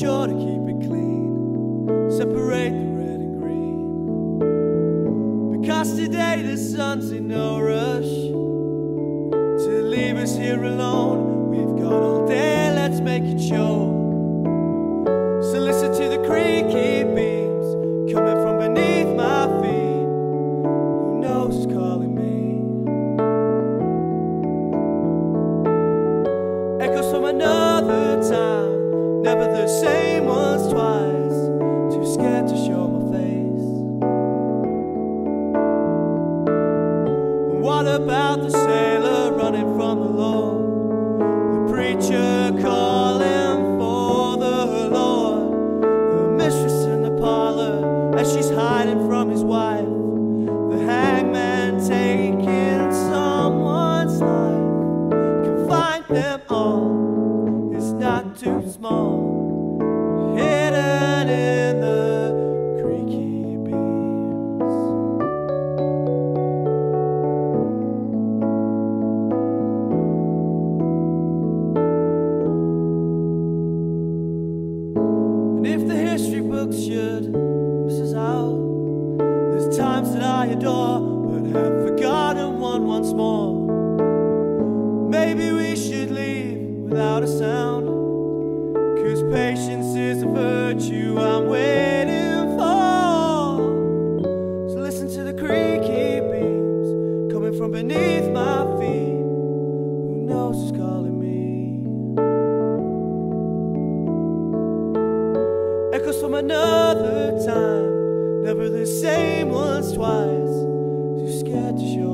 sure to keep it clean, separate the red and green, because today the sun's in no rush to leave us here alone. We've got all day, let's make it show. So listen to the creaky beams coming from beneath my feet. Who knows who's calling me? Echoes from another time, never the same ones twice. Too scared to show my face. And what about the sailor running from the Lord? The preacher calling for the Lord. As she's hiding from his wife, the hangman taking someone's life. You can find them all, it's not too small, hidden in the creaky beams. And if the history books should out, there's times that I adore, but have forgotten one once more. Maybe we should leave without a sound, cause patience is a virtue I'm waiting for. So listen to the creaky beams coming from beneath my feet. Who knows who's calling me? Echoes from another time, never the same ones twice, too scared to show.